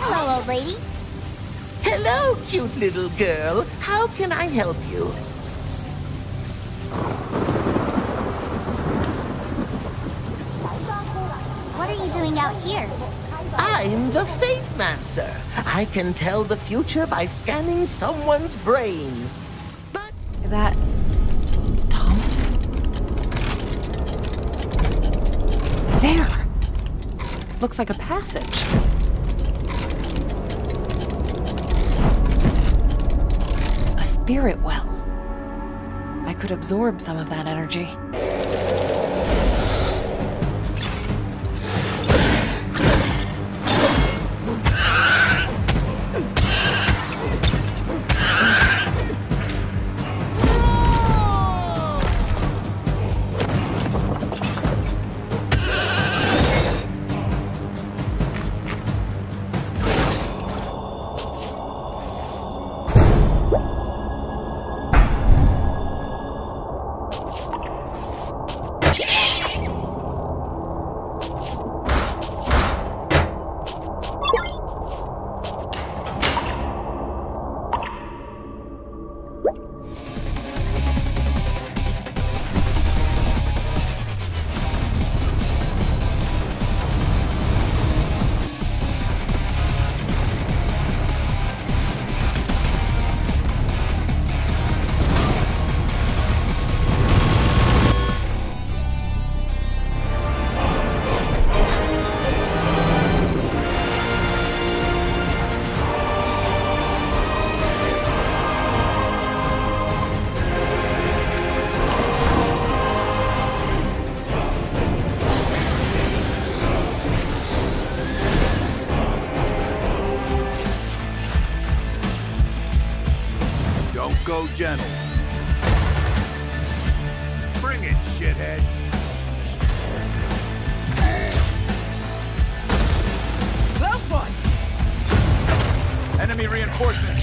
Hello, old lady. Hello, cute little girl. How can I help you? What are you doing out here? I'm the Fate-mancer. I can tell the future by scanning someone's brain. But is that Thomas? There! Looks like a passage. A spirit well. I could absorb some of that energy. Go gentle. Bring it, shitheads. Close one! Enemy reinforcements.